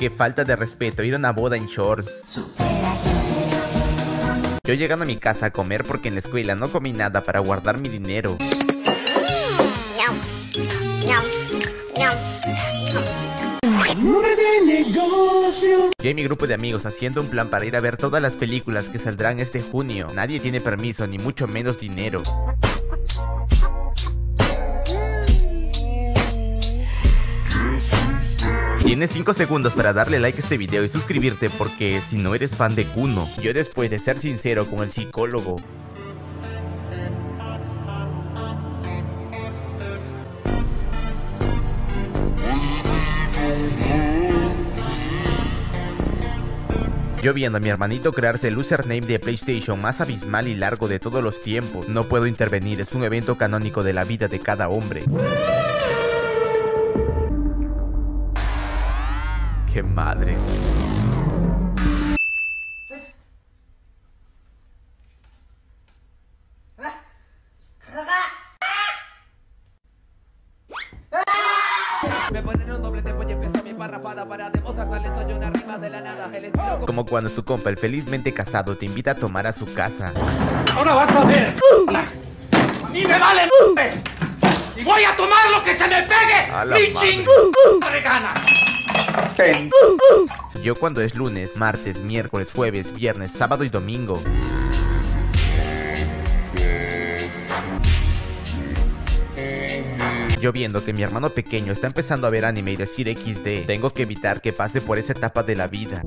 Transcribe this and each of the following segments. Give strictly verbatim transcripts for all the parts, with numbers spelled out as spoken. Qué falta de respeto, ir a una boda en shorts. Yo llegando a mi casa a comer porque en la escuela no comí nada para guardar mi dinero. Yo y mi grupo de amigos haciendo un plan para ir a ver todas las películas que saldrán este junio. Nadie tiene permiso, ni mucho menos dinero. Tienes cinco segundos para darle like a este video y suscribirte porque si no eres fan de Kuno. Yo después de ser sincero con el psicólogo. Yo viendo a mi hermanito crearse el username de PlayStation más abismal y largo de todos los tiempos. No puedo intervenir, es un evento canónico de la vida de cada hombre. ¡Qué madre! Como cuando tu compa, el felizmente casado, te invita a tomar a su casa. Ahora vas a ver. Uh, ¡Ni me vale! Uh, ¡Y voy a tomar lo que se me pegue! ¡Mi chingada regana! Yo cuando es lunes, martes, miércoles, jueves, viernes, sábado y domingo. Yo viendo que mi hermano pequeño está empezando a ver anime y decir equis de. Tengo que evitar que pase por esa etapa de la vida.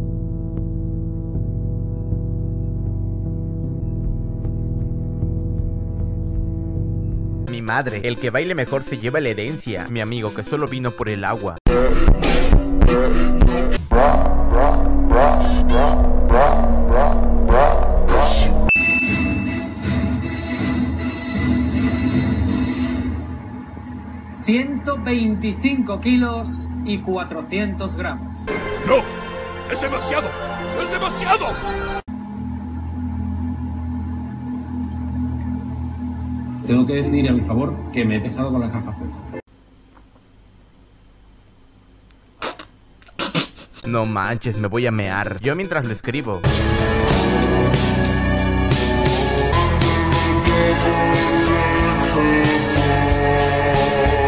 Mi madre, el que baile mejor se lleva la herencia. Mi amigo que solo vino por el agua. ciento veinticinco kilos y cuatrocientos gramos. ¡No! ¡Es demasiado! ¡Es demasiado! Tengo que decir a mi favor que me he pesado con las gafas puestas. No manches, me voy a mear. Yo mientras lo escribo.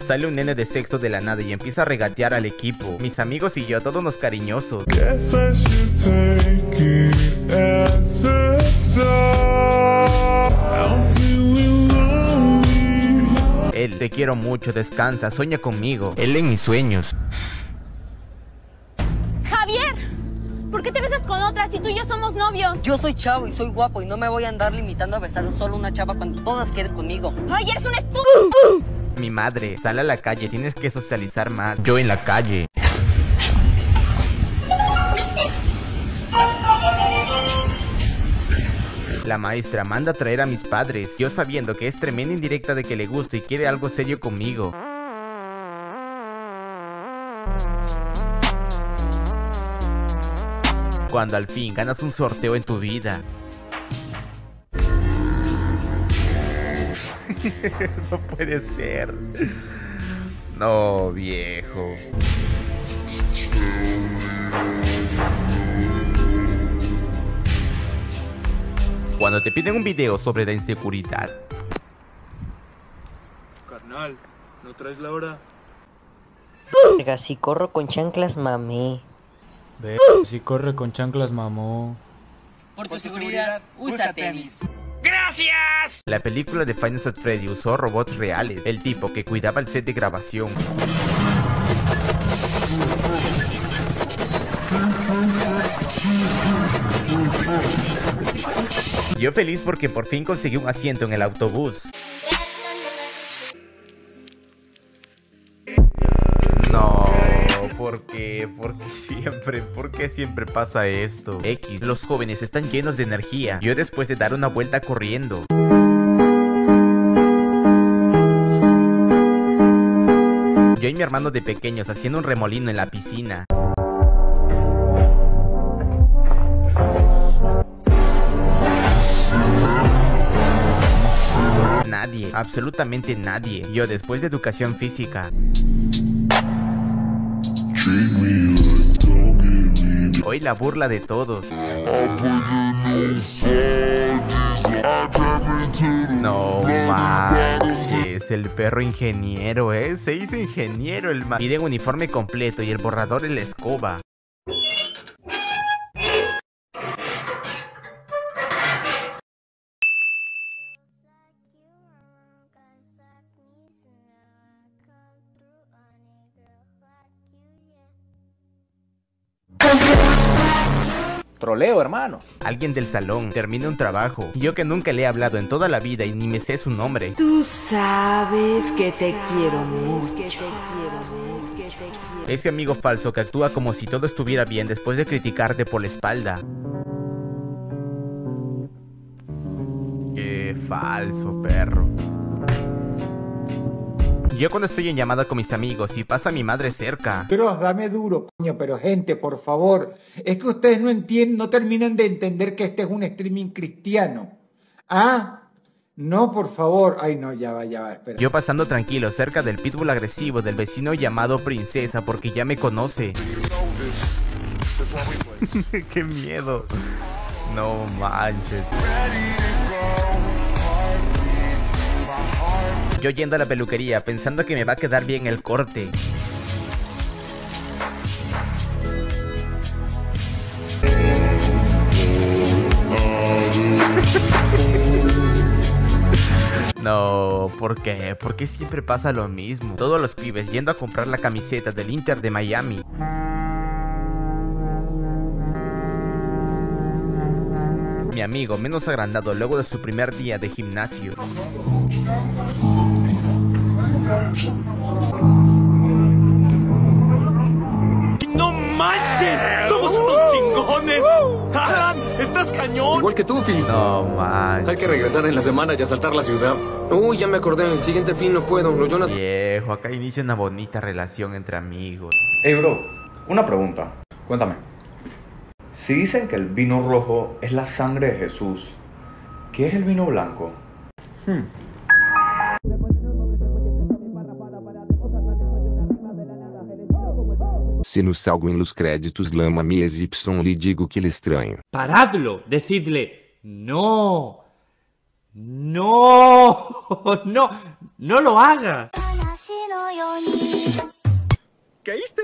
Sale un nene de sexto de la nada y empieza a regatear al equipo. Mis amigos y yo, todos nos cariñosos. Él, te quiero mucho, descansa, sueña conmigo. Él en mis sueños. ¿Por qué te besas con otras si tú y yo somos novios? Yo soy chavo y soy guapo y no me voy a andar limitando a besar solo una chava cuando todas quieren conmigo. ¡Ay, eres un estúpido! Mi madre, sal a la calle, tienes que socializar más. Yo en la calle. La maestra manda a traer a mis padres. Yo sabiendo que es tremenda indirecta de que le gusta y quiere algo serio conmigo. Cuando al fin ganas un sorteo en tu vida. No puede ser. No, viejo. Cuando te piden un video sobre la inseguridad. Carnal, ¿no traes la hora? Verga, si corro con chanclas, mamé. Ve, si corre con chanclas, mamó. Por tu seguridad, usa tenis. ¡Gracias! La película de Five Nights at Freddy usó robots reales. El tipo que cuidaba el set de grabación. Yo feliz porque por fin conseguí un asiento en el autobús. ¿Por qué? ¿Por qué siempre? ¿Por qué siempre pasa esto? X. Los jóvenes están llenos de energía. Yo después de dar una vuelta corriendo. Yo y mi hermano de pequeños haciendo un remolino en la piscina. Nadie, absolutamente nadie. Yo después de educación física. Treat me like a doggy. soy la burla de todos. No manches, el perro ingeniero, ¿eh? Se hizo ingeniero el man. Piden uniforme completo y el borrador en la escoba. Troleo, hermano. Alguien del salón termina un trabajo. Yo que nunca le he hablado en toda la vida y ni me sé su nombre. Tú sabes que te quiero mucho. Ese amigo falso que actúa como si todo estuviera bien después de criticarte por la espalda. Qué falso perro. Yo cuando estoy en llamada con mis amigos y pasa mi madre cerca. Pero dame duro, coño, pero gente, por favor. Es que ustedes no entienden, no terminan de entender que este es un streaming cristiano. Ah, no, por favor. Ay, no, ya va, ya va, espera. Yo pasando tranquilo cerca del pitbull agresivo del vecino llamado Princesa porque ya me conoce. Qué miedo. No manches. Yo yendo a la peluquería pensando que me va a quedar bien el corte. No, ¿por qué? ¿Por qué siempre pasa lo mismo? Todos los pibes yendo a comprar la camiseta del Inter de Miami. Mi amigo menos agrandado luego de su primer día de gimnasio. ¡No manches! ¡Somos unos chingones! ¡Alan! ¡Estás cañón! Igual que tú, Phil. No manches. Hay que regresar en la semana y asaltar la ciudad. Uy, ya me acordé. El siguiente fin no puedo. Los Jonathan... Viejo, acá inicia una bonita relación entre amigos. Hey, bro. Una pregunta. Cuéntame. Si dicen que el vino rojo es la sangre de Jesús, ¿qué es el vino blanco? Hmm. Si nos salgo en los créditos lama mi ex Y le digo que le extraño. ¡Paradlo! Decidle, no, no, no, no lo hagas. ¿Caíste?